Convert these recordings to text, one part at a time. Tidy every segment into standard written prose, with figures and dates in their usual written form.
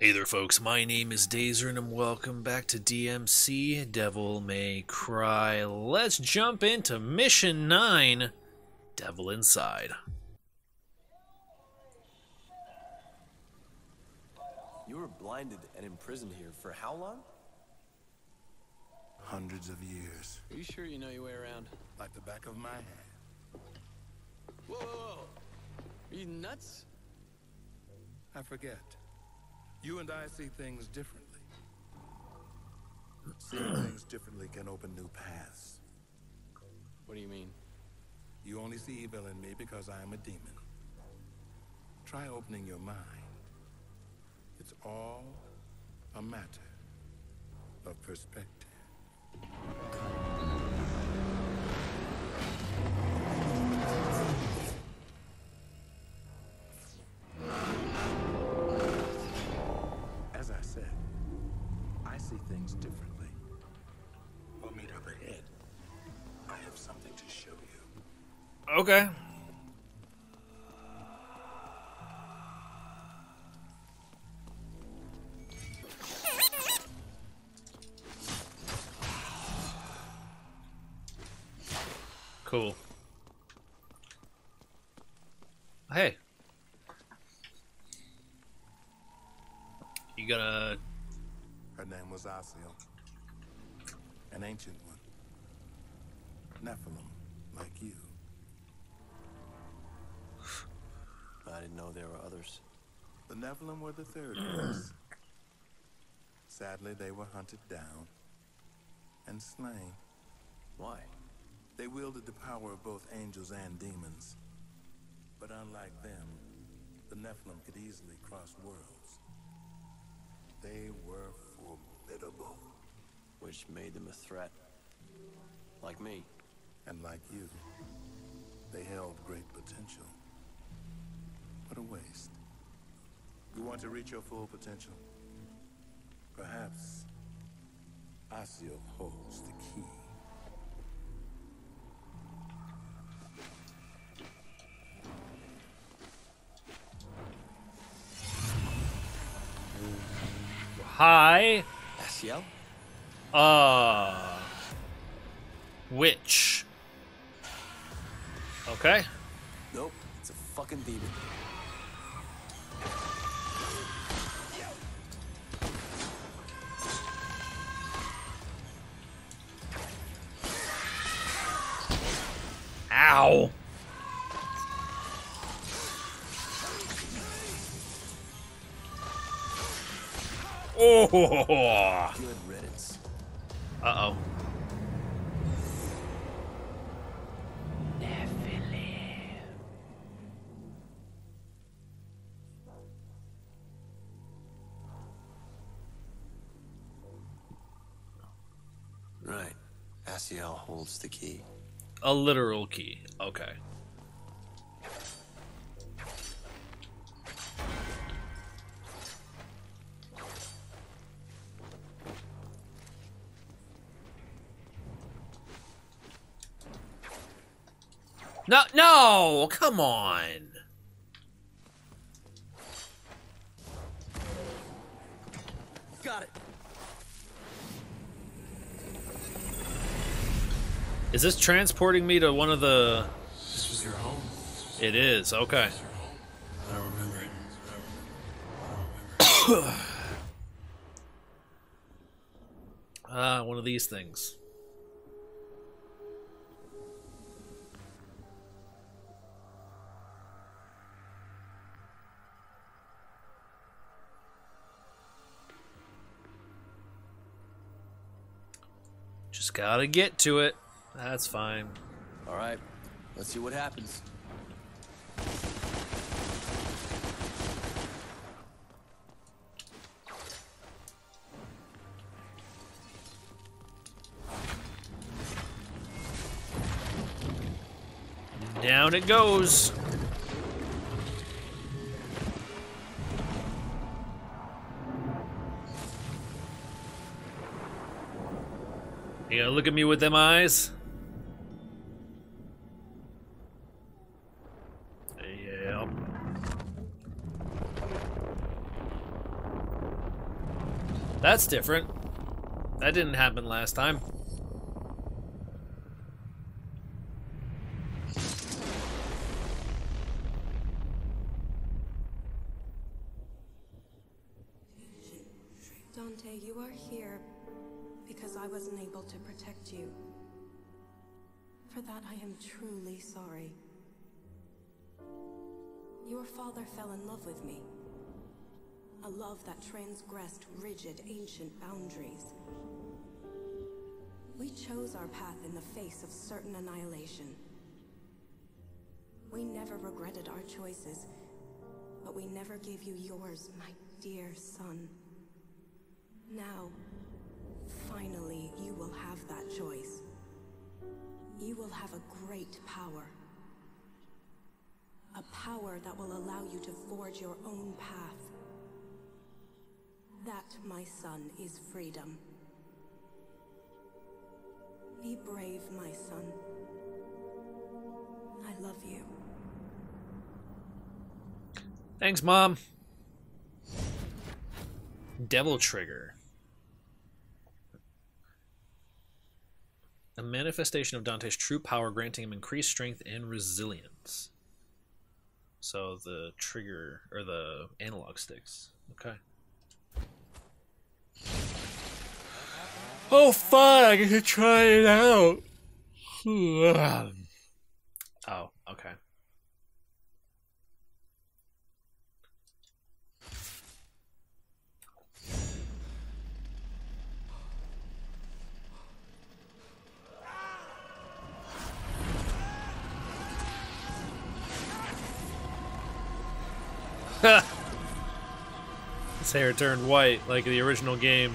Hey there folks, my name is Dazer and welcome back to DMC Devil May Cry. Let's jump into Mission 9, Devil Inside. You were blinded and imprisoned here for how long? Hundreds of years. Are you sure you know your way around? Like the back of my hand. Whoa! Are you nuts? I forget. You and I see things differently. Seeing things differently can open new paths. What do you mean? You only see evil in me because I am a demon. Try opening your mind. It's all a matter of perspective. Differently. We'll meet up ahead. I have something to show you. Okay. Cool. Hey. You gotta... Her name was Osiel, an ancient one, Nephilim, like you. I didn't know there were others. The Nephilim were the third race. Sadly, they were hunted down and slain. Why? They wielded the power of both angels and demons. But unlike them, the Nephilim could easily cross worlds. They were formidable. Which made them a threat. Like me. And like you. They held great potential. What a waste. You want to reach your full potential? Perhaps Asio holds the key. Hi. Osiel? Witch. Okay. Nope, it's a fucking demon. Ow. Oh, good riddance. Uh-oh. Nephilim. Right. Asiel holds the key. A literal key. Okay. No, no, come on. Got it. Is this transporting me to one of the... This was your home? It is, okay. I don't remember it. I don't remember it. Ah, one of these things. Just gotta get to it. That's fine. All right, let's see what happens. Down it goes. You gotta look at me with them eyes. Yep. That's different. That didn't happen last time. Dante, you are here because I wasn't able to protect you. For that, I am truly sorry. Your father fell in love with me. A love that transgressed rigid, ancient boundaries. We chose our path in the face of certain annihilation. We never regretted our choices, but we never gave you yours, my dear son. Now, finally, you will have that choice. You will have a great power. A power that will allow you to forge your own path. That, my son, is freedom. Be brave, my son. I love you. Thanks, Mom. Devil Trigger. A manifestation of Dante's true power, granting him increased strength and resilience. So the trigger, or the analog sticks. Okay. Oh, fun! I get to try it out! Oh, okay. His hair turned white like the original game.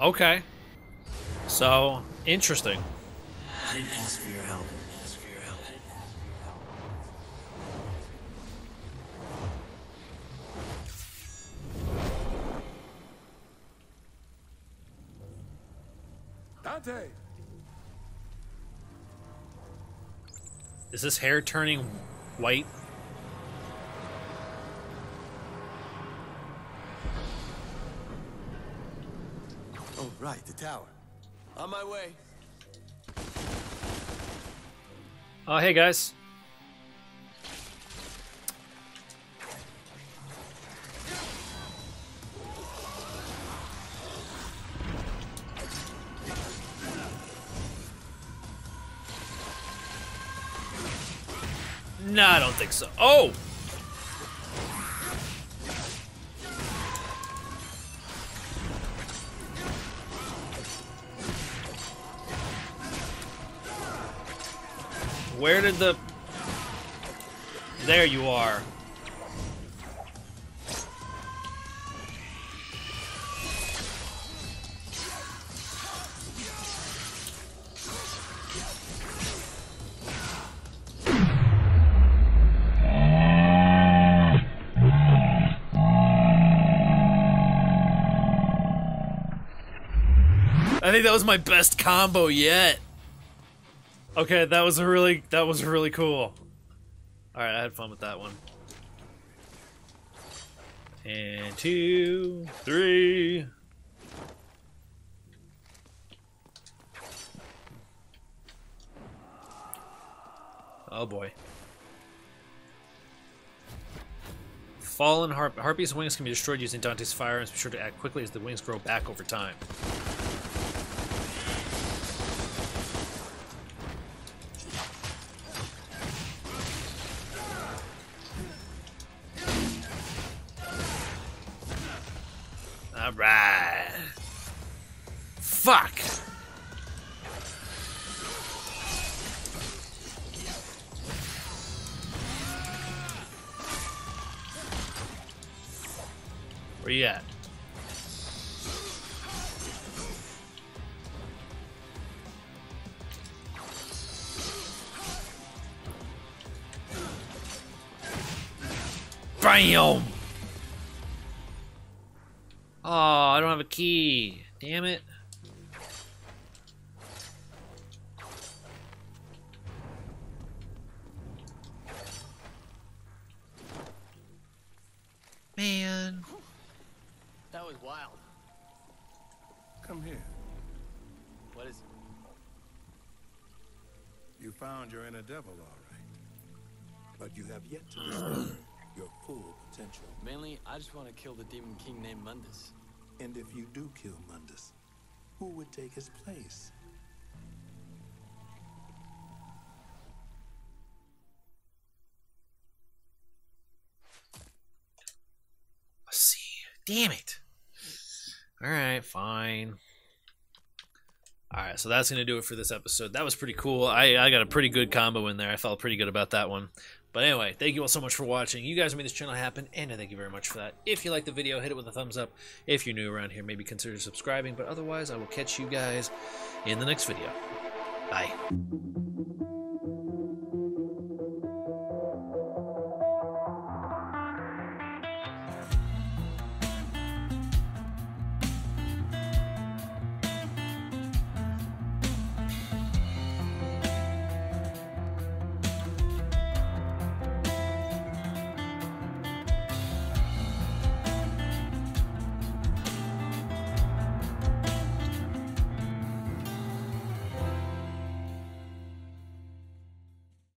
Okay. So, interesting. I didn't ask for your help. Dante! Is his hair turning white? Right, the tower. On my way. Oh, hey guys. No, I don't think so. Oh! Where did the... There you are. I think that was my best combo yet. Okay, that was really cool. All right, I had fun with that one. And 2, 3. Oh boy. Fallen harpy's wings can be destroyed using Dante's fire, and be sure to act quickly as the wings grow back over time. Alright. Fuck. Where you at? BAM! Oh, I don't have a key. Damn it. Man. That was wild. Come here. What is it? You found your inner devil, all right. But you have yet to discover your full potential. Mainly, I just want to kill the demon king named Mundus. And if you do kill Mundus, who would take his place? Damn it. Alright, fine. Alright, so that's going to do it for this episode. That was pretty cool. I got a pretty good combo in there. I felt pretty good about that one. But anyway, thank you all so much for watching. You guys made this channel happen, and I thank you very much for that. If you liked the video, hit it with a thumbs up. If you're new around here, maybe consider subscribing. But otherwise, I will catch you guys in the next video. Bye.